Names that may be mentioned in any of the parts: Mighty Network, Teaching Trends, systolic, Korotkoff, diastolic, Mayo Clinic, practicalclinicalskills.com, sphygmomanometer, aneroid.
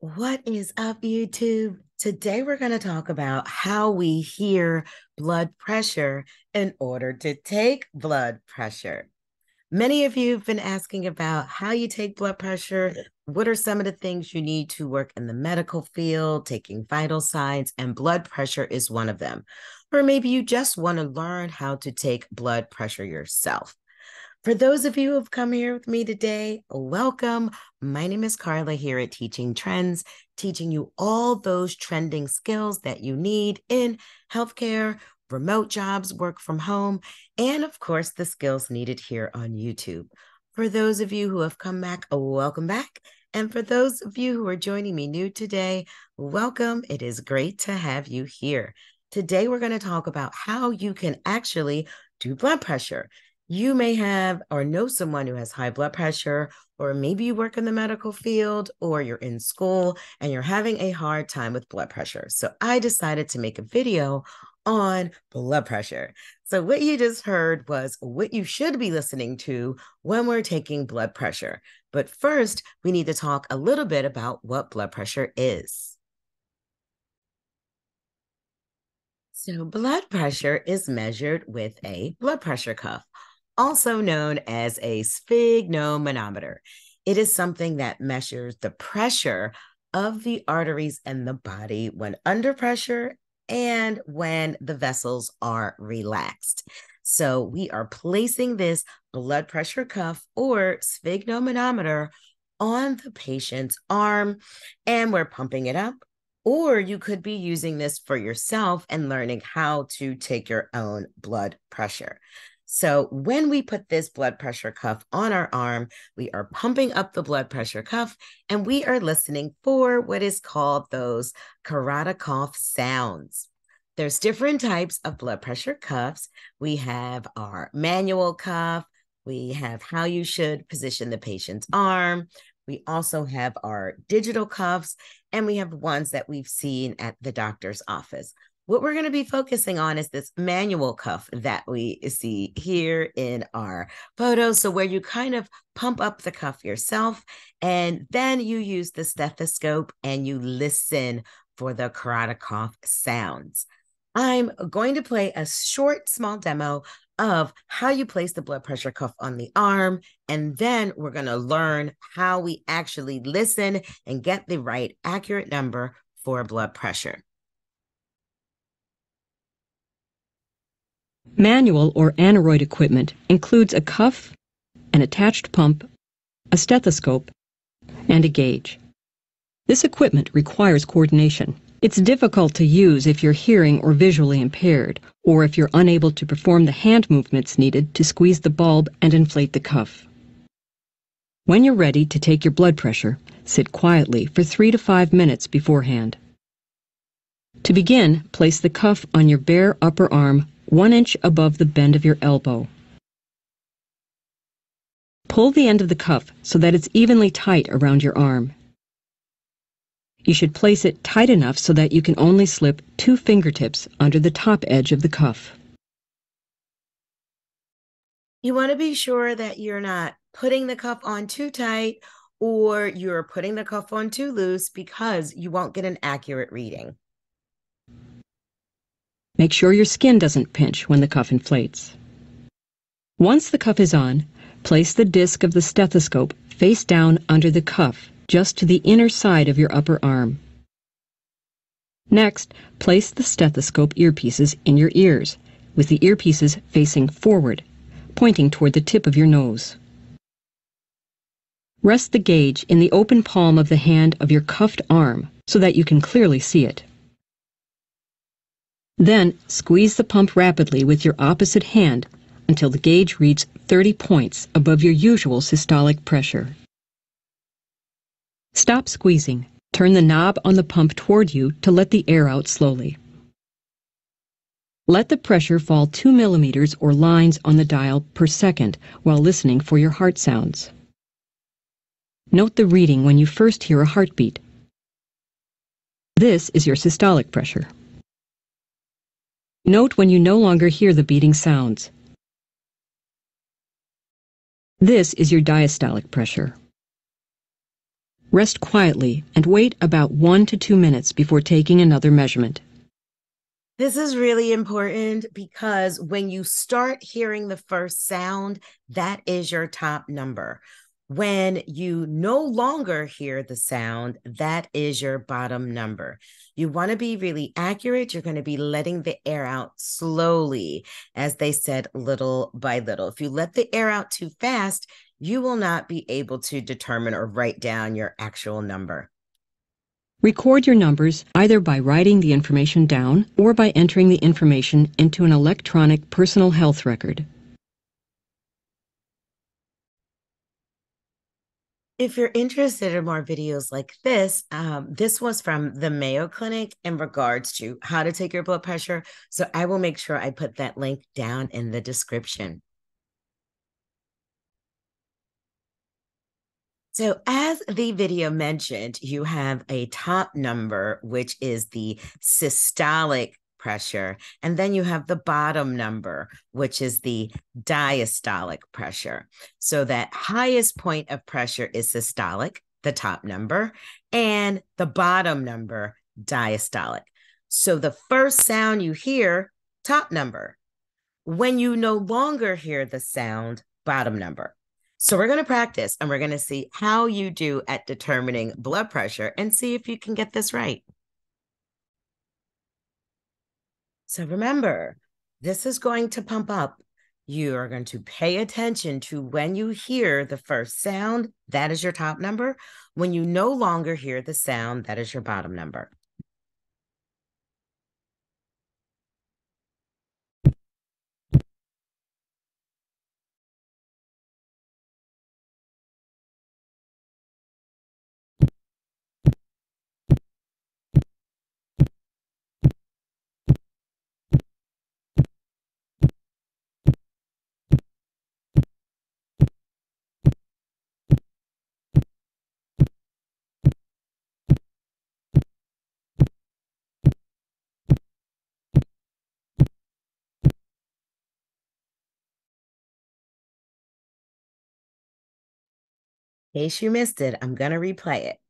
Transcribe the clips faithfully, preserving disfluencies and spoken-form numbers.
What is up, YouTube? Today, we're going to talk about how we hear blood pressure in order to take blood pressure. Many of you have been asking about how you take blood pressure. What are some of the things you need to work in the medical field, taking vital signs, and blood pressure is one of them. Or maybe you just want to learn how to take blood pressure yourself. For those of you who have come here with me today, welcome. My name is Carla here at Teaching Trends, teaching you all those trending skills that you need in healthcare, remote jobs, work from home, and of course, the skills needed here on YouTube. For those of you who have come back, welcome back. And for those of you who are joining me new today, welcome. It is great to have you here. Today, we're going to talk about how you can actually do blood pressure. You may have or know someone who has high blood pressure, or maybe you work in the medical field or you're in school and you're having a hard time with blood pressure. So I decided to make a video on blood pressure. So what you just heard was what you should be listening to when we're taking blood pressure. But first, we need to talk a little bit about what blood pressure is. So blood pressure is measured with a blood pressure cuff, also known as a sphygmomanometer. It is something that measures the pressure of the arteries in the body when under pressure and when the vessels are relaxed. So we are placing this blood pressure cuff or sphygmomanometer on the patient's arm and we're pumping it up. Or you could be using this for yourself and learning how to take your own blood pressure. So when we put this blood pressure cuff on our arm, we are pumping up the blood pressure cuff and we are listening for what is called those Korotkoff sounds. There's different types of blood pressure cuffs. We have our manual cuff. We have how you should position the patient's arm. We also have our digital cuffs and we have ones that we've seen at the doctor's office. What we're going to be focusing on is this manual cuff that we see here in our photo. So where you kind of pump up the cuff yourself, and then you use the stethoscope and you listen for the Korotkoff sounds. I'm going to play a short, small demo of how you place the blood pressure cuff on the arm, and then we're going to learn how we actually listen and get the right accurate number for blood pressure. Manual or aneroid equipment includes a cuff, an attached pump, a stethoscope, and a gauge. This equipment requires coordination. It's difficult to use if you're hearing or visually impaired, or if you're unable to perform the hand movements needed to squeeze the bulb and inflate the cuff. When you're ready to take your blood pressure, sit quietly for three to five minutes beforehand. To begin, place the cuff on your bare upper arm one inch above the bend of your elbow. Pull the end of the cuff so that it's evenly tight around your arm. You should place it tight enough so that you can only slip two fingertips under the top edge of the cuff. You want to be sure that you're not putting the cuff on too tight or you're putting the cuff on too loose, because you won't get an accurate reading. Make sure your skin doesn't pinch when the cuff inflates. Once the cuff is on, place the disc of the stethoscope face down under the cuff, just to the inner side of your upper arm. Next, place the stethoscope earpieces in your ears, with the earpieces facing forward, pointing toward the tip of your nose. Rest the gauge in the open palm of the hand of your cuffed arm so that you can clearly see it. Then, squeeze the pump rapidly with your opposite hand until the gauge reads thirty points above your usual systolic pressure. Stop squeezing. Turn the knob on the pump toward you to let the air out slowly. Let the pressure fall two millimeters or lines on the dial per second while listening for your heart sounds. Note the reading when you first hear a heartbeat. This is your systolic pressure. Note when you no longer hear the beating sounds. This is your diastolic pressure. Rest quietly and wait about one to two minutes before taking another measurement. This is really important because when you start hearing the first sound, that is your top number. When you no longer hear the sound, that is your bottom number. You want to be really accurate. You're going to be letting the air out slowly, as they said, little by little. If you let the air out too fast, you will not be able to determine or write down your actual number. Record your numbers either by writing the information down or by entering the information into an electronic personal health record. If you're interested in more videos like this, um, this was from the Mayo Clinic in regards to how to take your blood pressure. So I will make sure I put that link down in the description. So as the video mentioned, you have a top number, which is the systolic pressure. And then you have the bottom number, which is the diastolic pressure. So that highest point of pressure is systolic, the top number, and the bottom number, diastolic. So the first sound you hear, top number. When you no longer hear the sound, bottom number. So we're going to practice and we're going to see how you do at determining blood pressure and see if you can get this right. So remember, this is going to pump up. You are going to pay attention to when you hear the first sound, that is your top number. When you no longer hear the sound, that is your bottom number. In case you missed it, I'm going to replay it.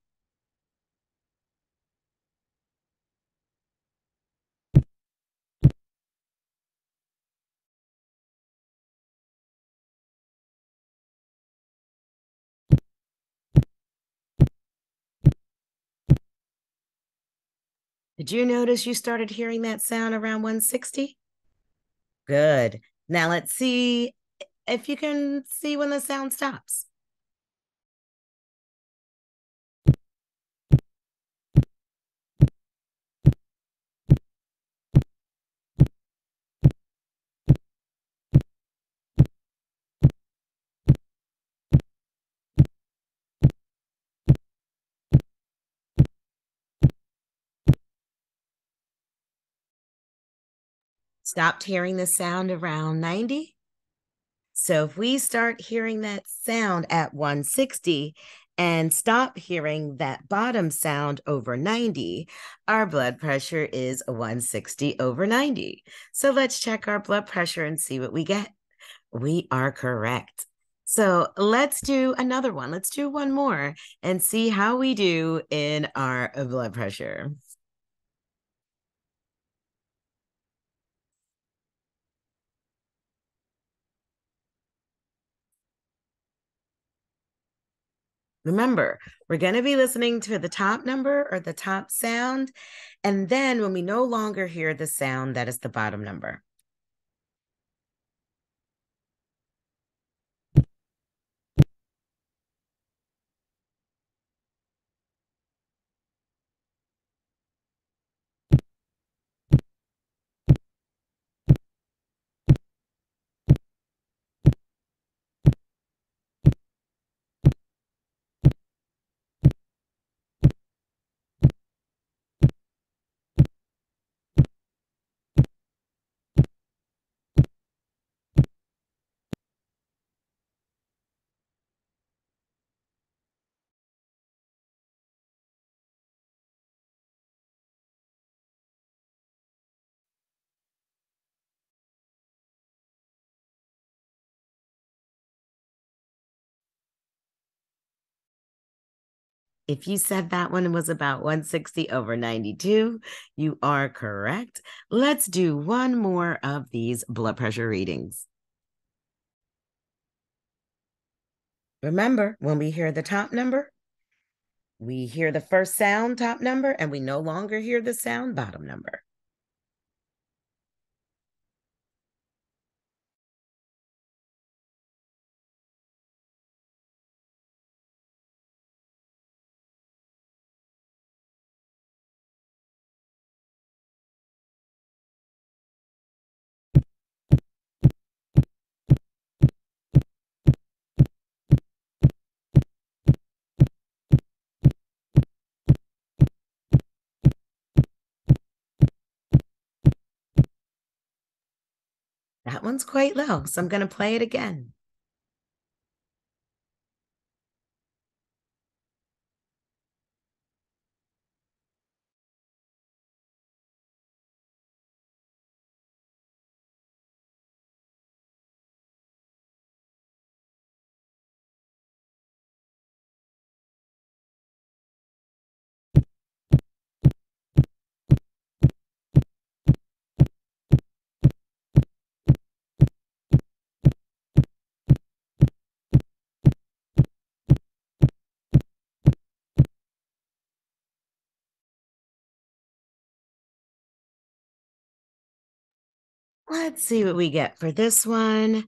Did you notice you started hearing that sound around one sixty? Good. Now let's see if you can see when the sound stops. Stopped hearing the sound around ninety. So if we start hearing that sound at one sixty and stop hearing that bottom sound over ninety, our blood pressure is one sixty over ninety. So let's check our blood pressure and see what we get. We are correct. So let's do another one. Let's do one more and see how we do in our blood pressure. Remember, we're going to be listening to the top number or the top sound. And then when we no longer hear the sound, that is the bottom number. If you said that one was about one sixty over ninety-two, you are correct. Let's do one more of these blood pressure readings. Remember, when we hear the top number, we hear the first sound, top number, and we no longer hear the sound, bottom number. That one's quite low, so I'm going to play it again. Let's see what we get for this one.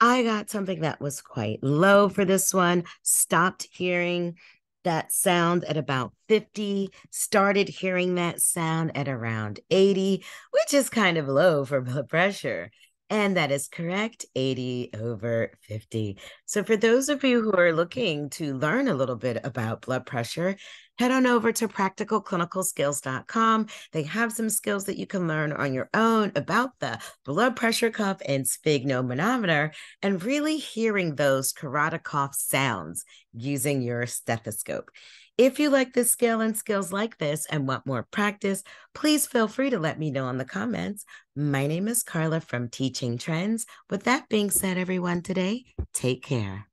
I got something that was quite low for this one. Stopped hearing that sound at about fifty. Started hearing that sound at around eighty, which is kind of low for blood pressure. And that is correct, eighty over fifty. So for those of you who are looking to learn a little bit about blood pressure, head on over to practical clinical skills dot com. They have some skills that you can learn on your own about the blood pressure cuff and sphygmomanometer and really hearing those Korotkoff sounds using your stethoscope. If you like this skill and skills like this and want more practice, please feel free to let me know in the comments. My name is Carla from Teaching Trends. With that being said, everyone, today, take care.